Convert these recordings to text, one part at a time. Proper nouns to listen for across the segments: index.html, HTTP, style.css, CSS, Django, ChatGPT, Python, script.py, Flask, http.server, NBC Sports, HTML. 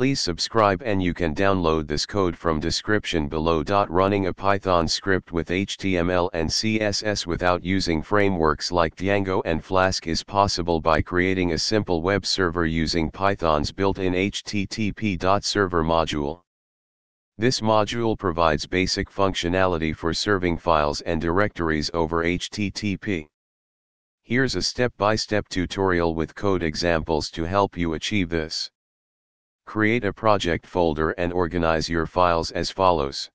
Please subscribe, and you can download this code from description below. Running a Python script with HTML and CSS without using frameworks like Django and Flask is possible by creating a simple web server using Python's built-in http.server module. This module provides basic functionality for serving files and directories over HTTP. Here's a step-by-step tutorial with code examples to help you achieve this. Create a project folder and organize your files as follows.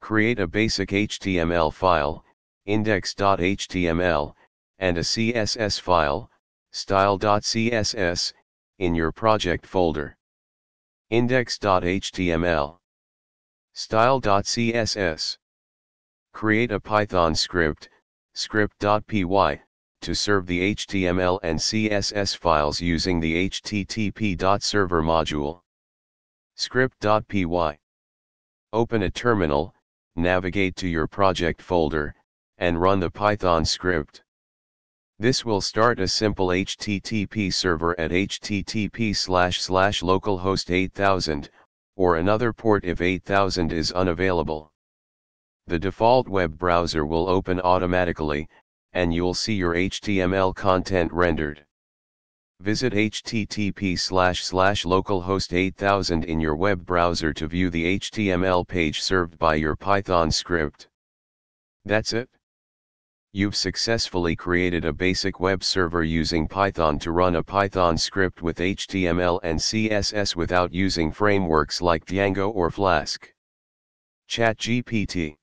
Create a basic HTML file, index.html, and a CSS file, style.css, in your project folder. Index.html, style.css. Create a Python script, script.py, to serve the HTML and CSS files using the http.server module. Script.py. Open a terminal, navigate to your project folder, and run the Python script. This will start a simple HTTP server at http://localhost 8000, or another port if 8000 is unavailable. The default web browser will open automatically, and you'll see your HTML content rendered. Visit http://localhost 8000 in your web browser to view the HTML page served by your Python script. That's it. You've successfully created a basic web server using Python to run a Python script with HTML and CSS without using frameworks like Django or Flask. ChatGPT.